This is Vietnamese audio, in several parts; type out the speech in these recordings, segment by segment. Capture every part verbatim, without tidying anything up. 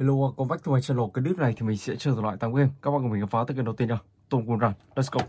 Hello, welcome back to my channel. Cái clip này thì mình sẽ chơi thể loại tám game. Các bạn cùng mình khám phá tới game đầu tiên nha. Tom Gold Run. Let's go.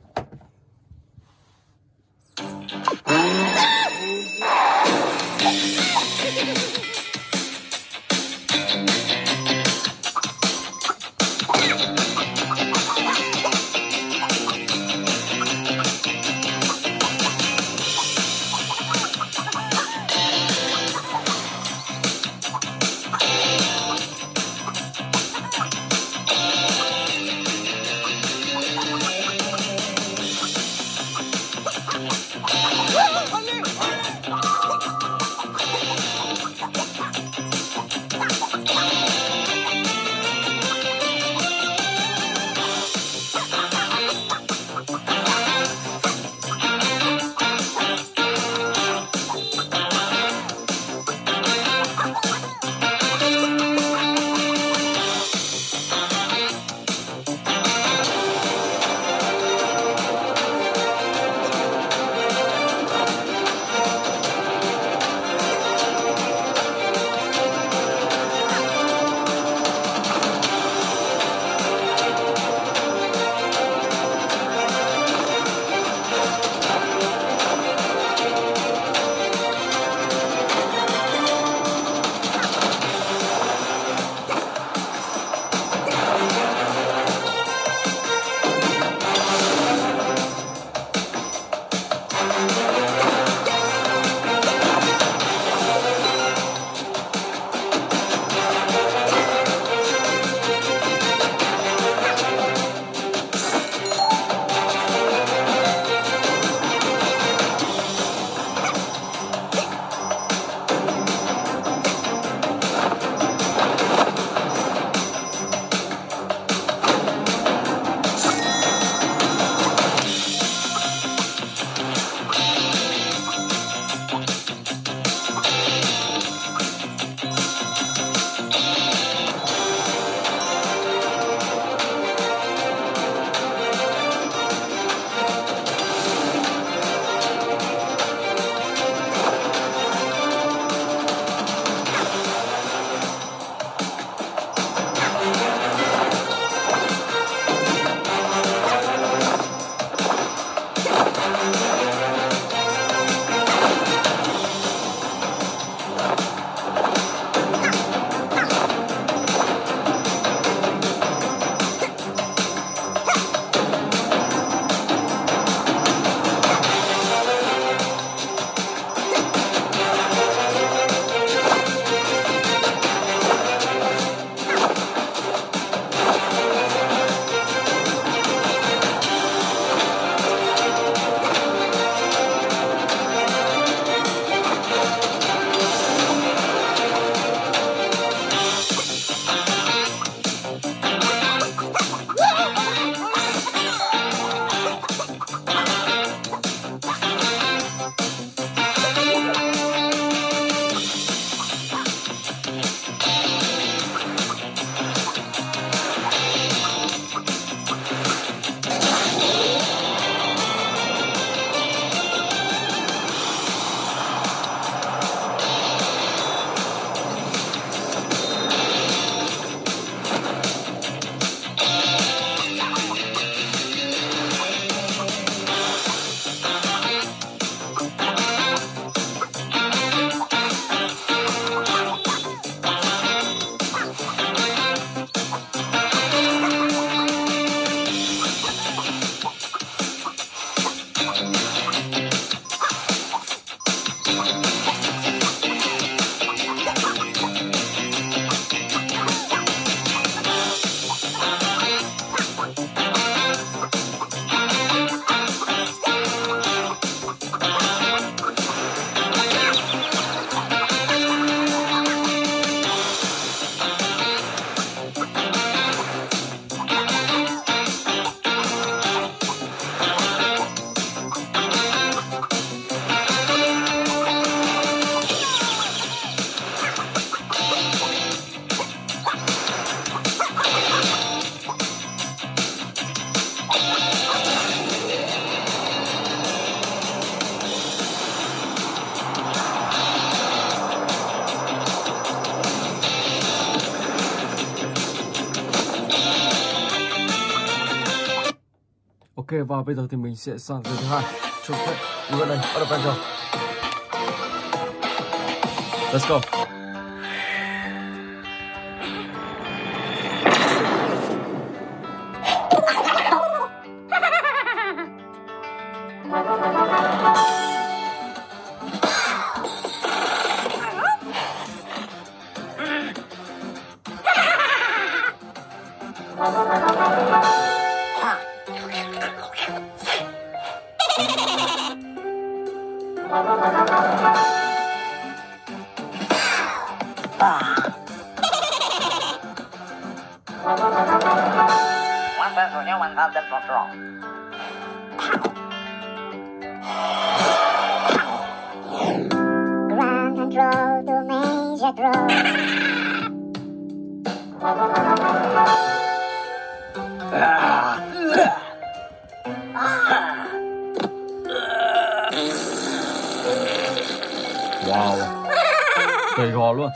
Ok, và bây giờ thì mình sẽ sang thứ hai. Chụp phép đưa lên bắt đầu ban giờ. Let's go. Wow, kỳ gò luôn.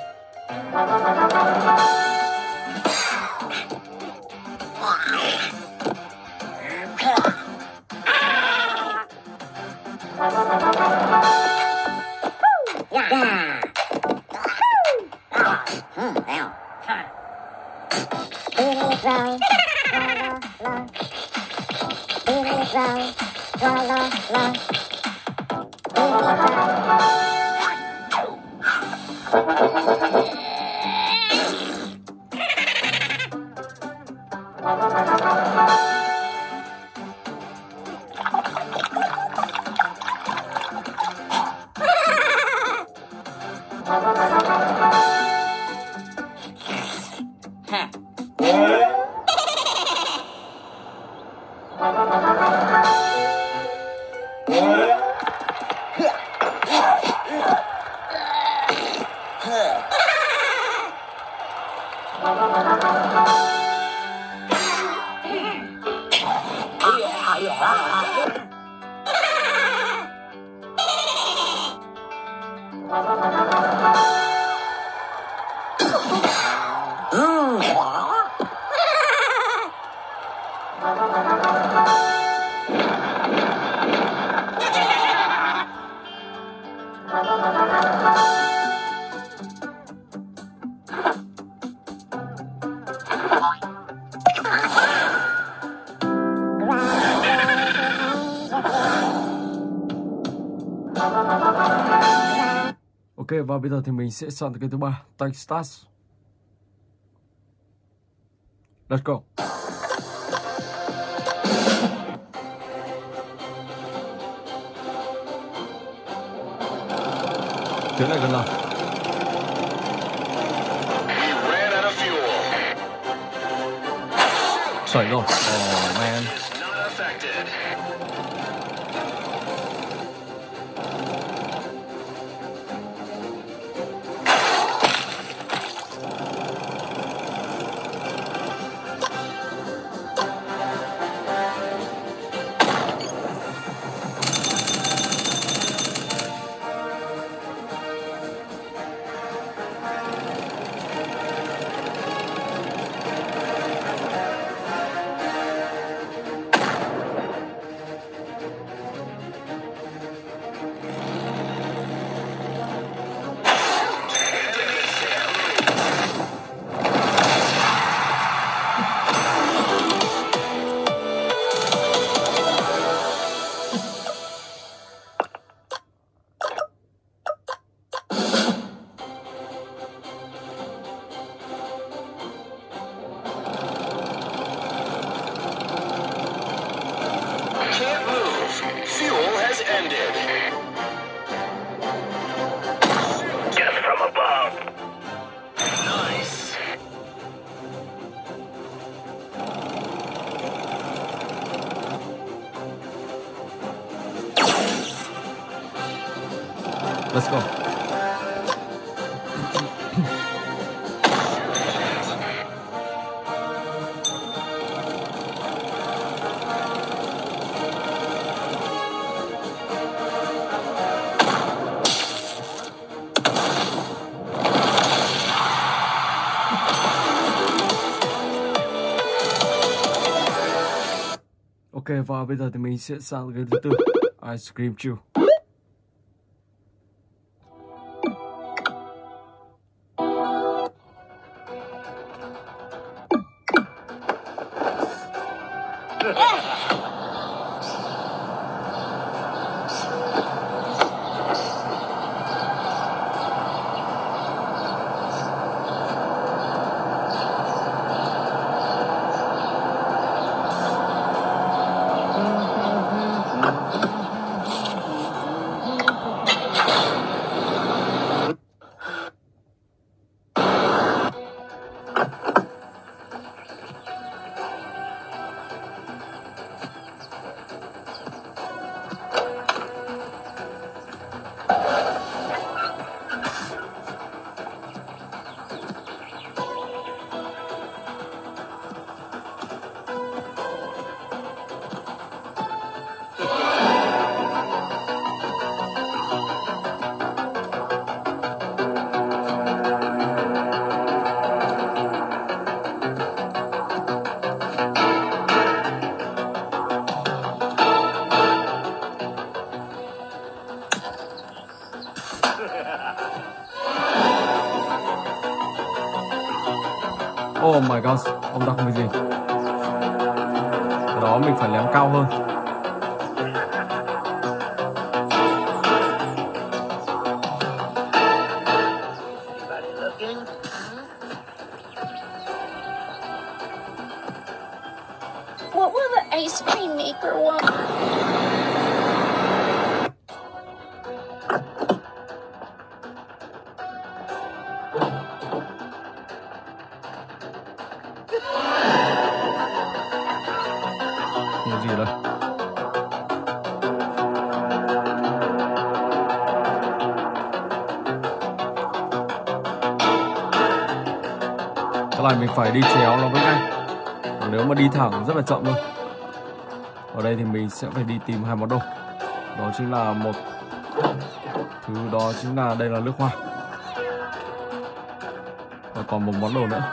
Ok, và bây giờ thì mình sẽ chọn cái thứ ba, Tank Stars. Let's go. Thế này gần nào. Sorry, no. Oh man. Not affected. Let's go. Ok, và bây giờ thì mình sẽ sang game thứ tư, Ice Cream Chill. Oh my god, ông ta không biết gì. Cái đó mình phải lém cao hơn. What will the ice cream maker want? Lại mình phải đi chéo nó với anh, còn nếu mà đi thẳng rất là chậm luôn. Ở đây thì mình sẽ phải đi tìm hai món đồ, đó chính là một thứ, đó chính là đây là nước hoa, và còn một món đồ nữa.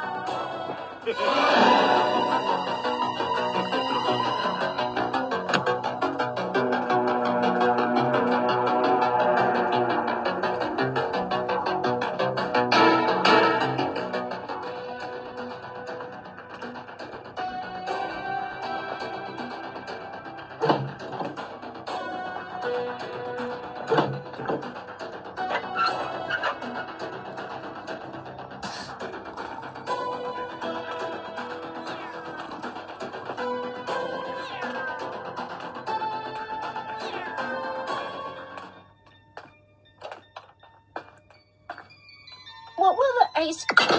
What will the ice cream?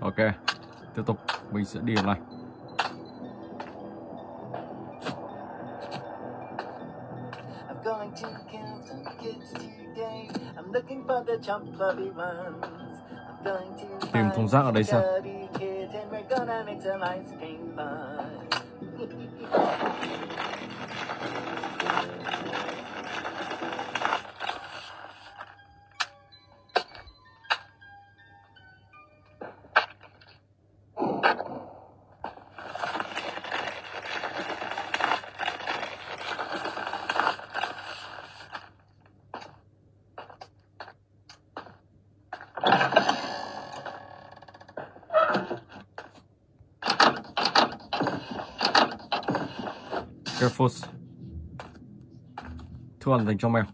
Ok, tiếp tục mình sẽ đi vào này. I'm going to count some kids today. I'm looking for the chubby ones. I'm going to tìm thùng rác ở đây sao? Careful. Thức ăn dành cho mèo.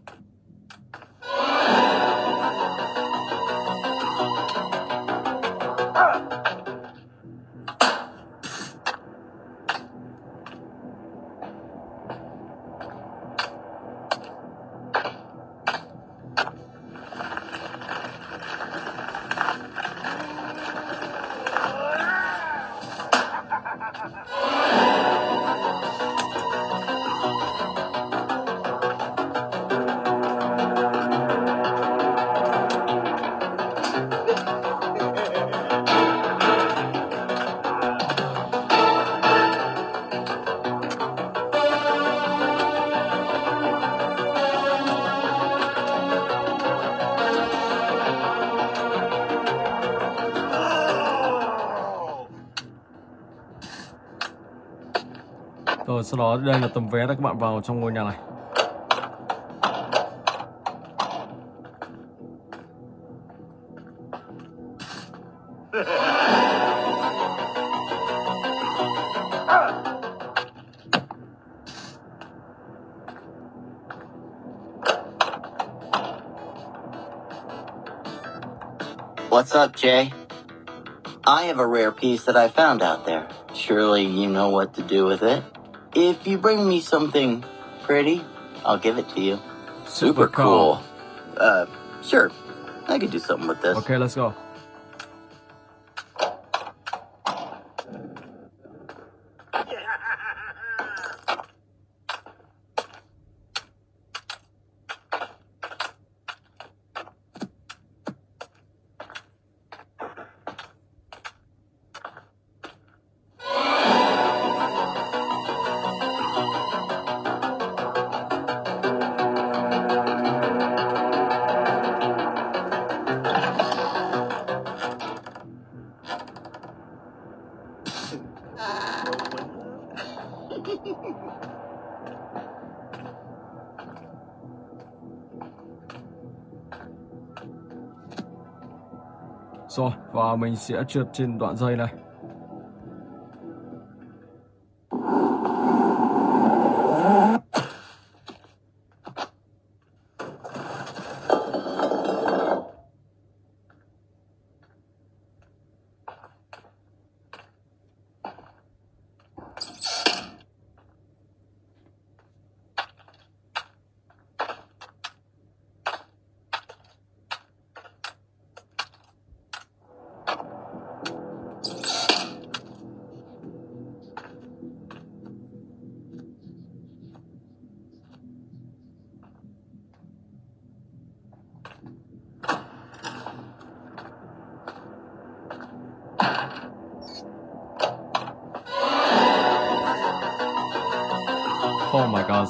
Rồi sau đó đây là tấm vé để các bạn vào trong ngôi nhà này. What's up, Jay? I have a rare piece that I found out there. Surely you know what to do with it. If you bring me something pretty, I'll give it to you. Super cool. Uh, sure. I could do something with this. Okay, let's go. Rồi, và mình sẽ trượt trên đoạn dây này. Oh my gosh.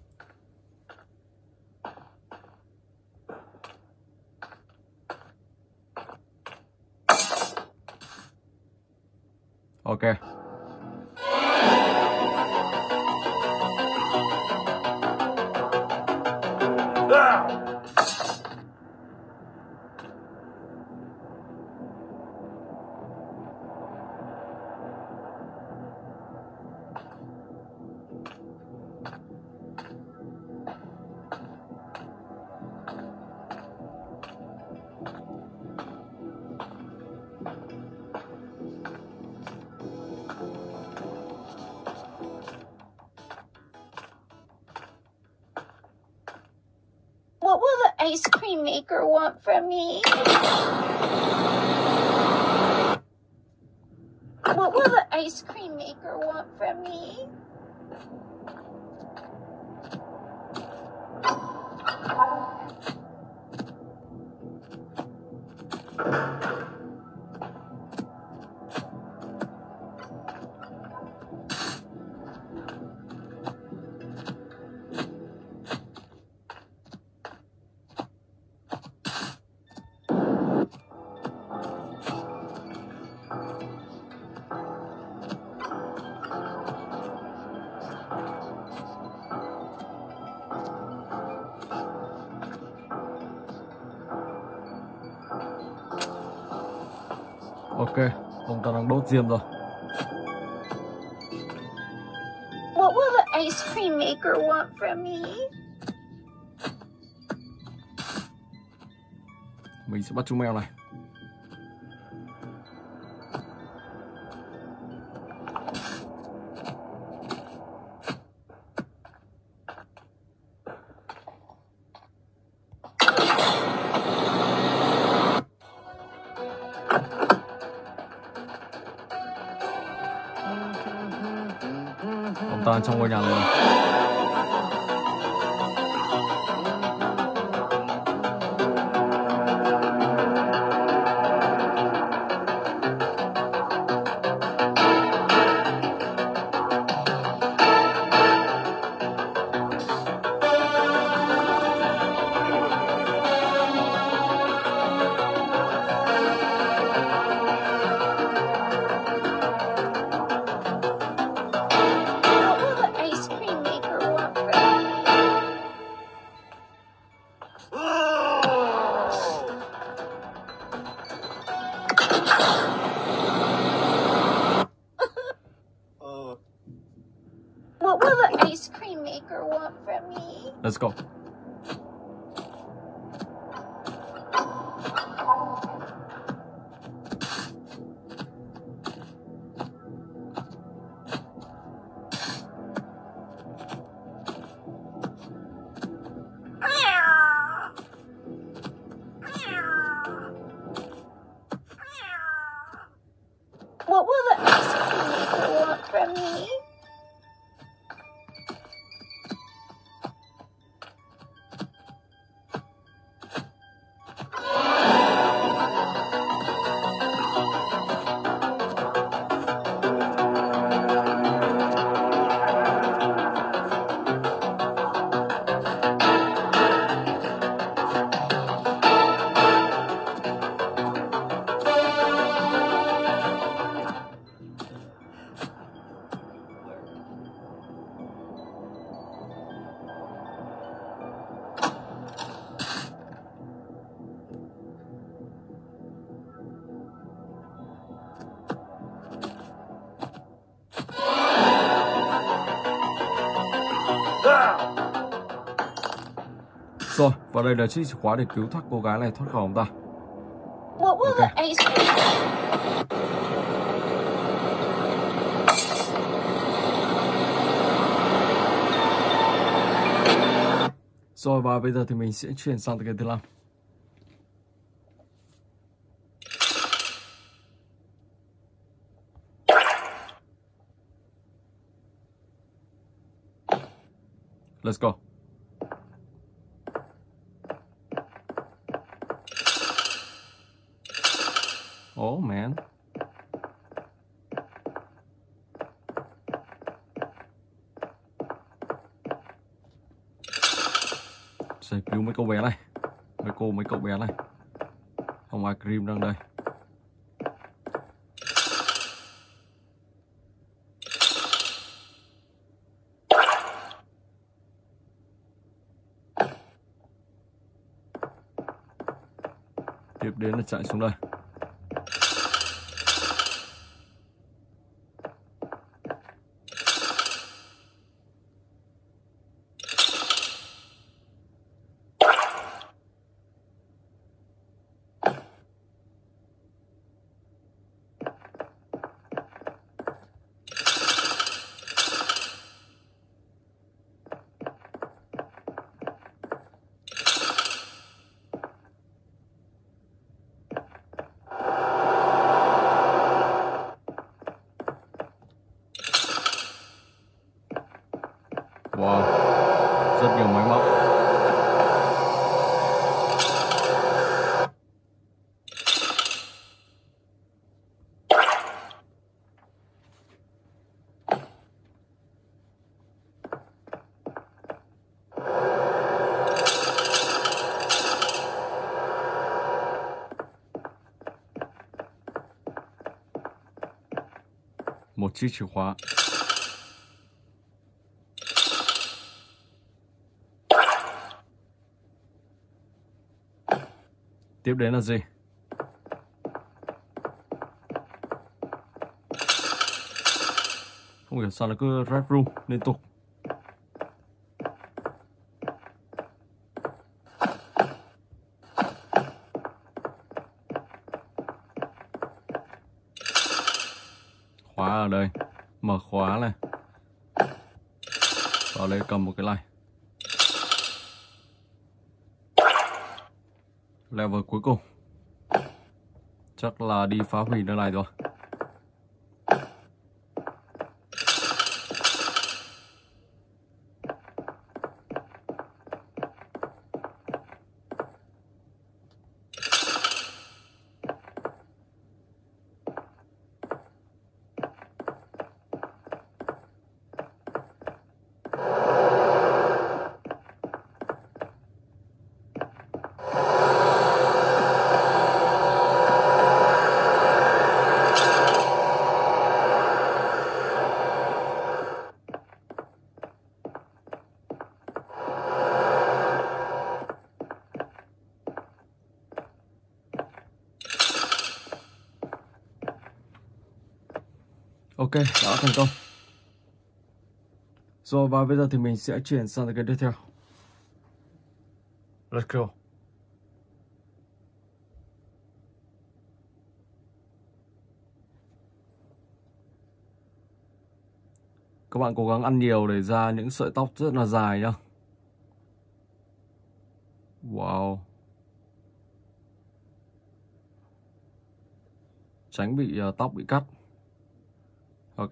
Ok. What will the ice cream maker want from me? What will the ice cream maker want from me? Ok, ông ta đang đốt diêm rồi. What will the ice cream maker want from me? Mình sẽ bắt chú mèo này. Thank you. 어떠한 정거장은 Let's go. What will the ice cream maker want from me? Rồi, và đây là chiếc chìa khóa để cứu thoát cô gái này thoát khỏi ông ta. Okay. Rồi, và bây giờ thì mình sẽ chuyển sang cái thứ năm. Let's go. Oh man. Sẽ cứu mấy cô bé này. Mấy cô mấy cậu bé này. Không ai cream đang đây. Tiếp đến là chạy xuống đây. Wow, rất nhiều máy móc. Một chiếc chìa khóa. Tiếp đến là gì? Không hiểu sao nó cứ rap room liên tục. Khóa ở đây. Mở khóa này. Vào đây cầm một cái này. Level cuối cùng. Chắc là đi phá hủy nơi này rồi. Ok, đã thành công. Rồi và bây giờ thì mình sẽ chuyển sang cái tiếp theo. Let's go. Các bạn cố gắng ăn nhiều để ra những sợi tóc rất là dài nhá. Wow. Tránh bị uh, tóc bị cắt. Ok.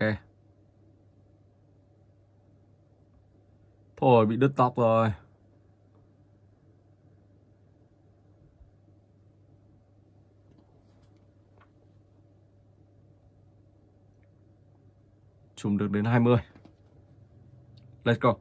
Thôi bị đứt tóc rồi. Chùm được đến hai mươi. Let's go.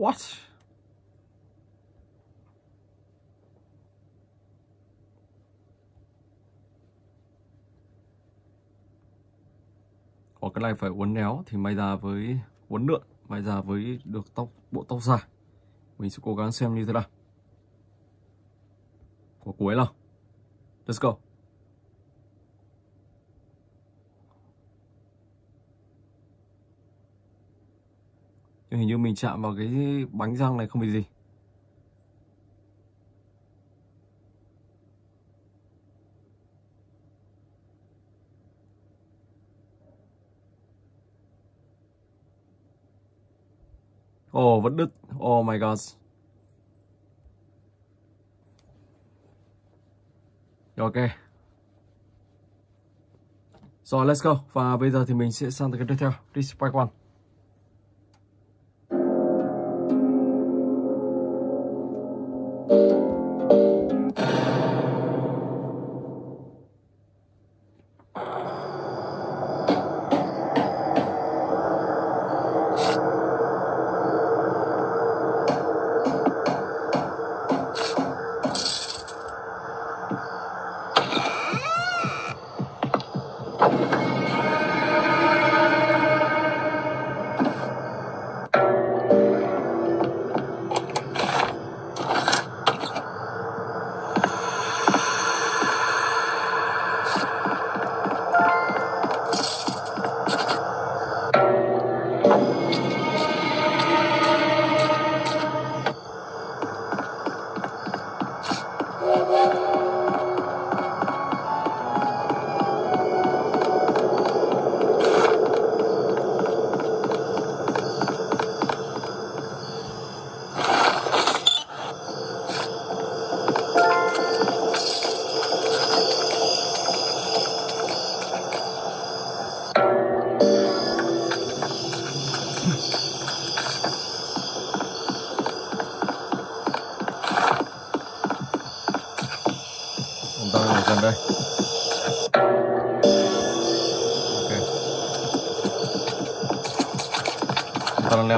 What? Có cái này phải uốn éo thì may ra với uốn lượn, may ra với được tóc, bộ tóc dài. Mình sẽ cố gắng xem như thế nào. Có cuối nào. Let's go. Hình như mình chạm vào cái bánh răng này không bị gì. Oh, vẫn đứt. Oh my god. Ok. Rồi, let's go. Và bây giờ thì mình sẽ sang tới cái tiếp theo. Respect one.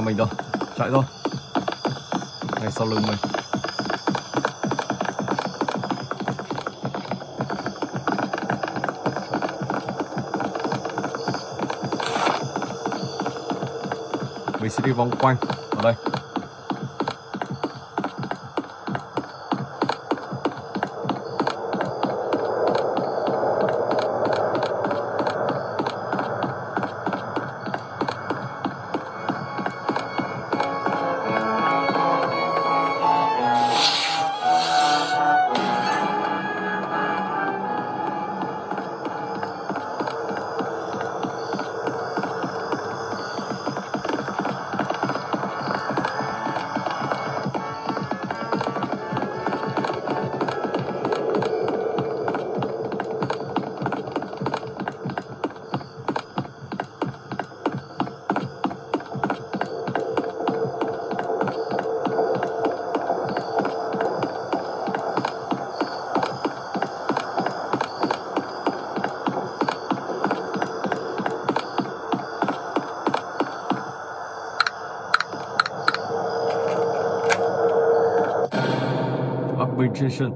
Mình rồi, chạy rồi, ngay sau lưng mình. Mình sẽ đi vòng quanh ở đây. magician.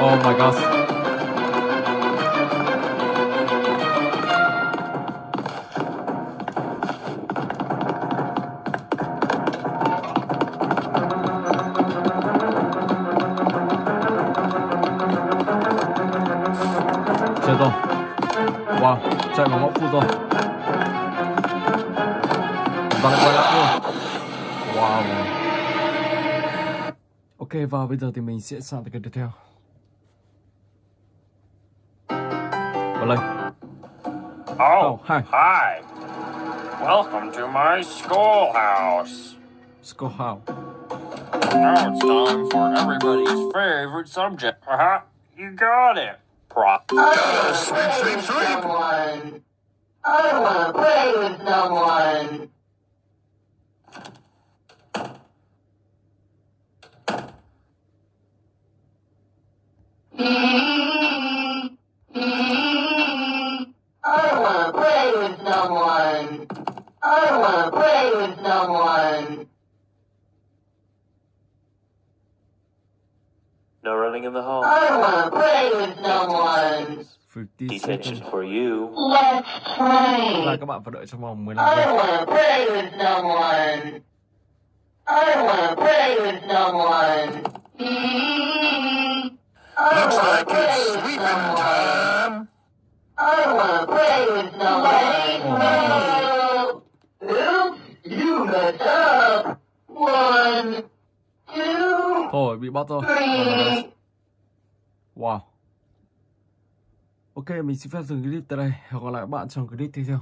Oh my gosh. Wow. Ok, và bây giờ thì mình sẽ sang tới cái tiếp theo. Vào lên. Oh, oh, hi. Hi. Welcome to my schoolhouse. Schoolhouse. Now it's time for everybody's favorite subject. Uh-huh. You got it. Prop. Gotta sleep, sleep, sleep. Someone. I don't want to play with no one. I don't want to play with no one. I don't want to play with no one. No running in the hall. I don't want to play with no one. Detention for you. Let's play. Là các bạn phải đợi trong vòng mười lăm giây. I don't want to play with no one. I don't want to play with no one. Looks like it's sweeping time. I don't want to play with no one. Oops, you messed up. One, two, thôi bị bắt rồi. Wow. Ok, mình xin phép dừng clip tại đây. Hẹn gặp lại các bạn trong clip tiếp theo.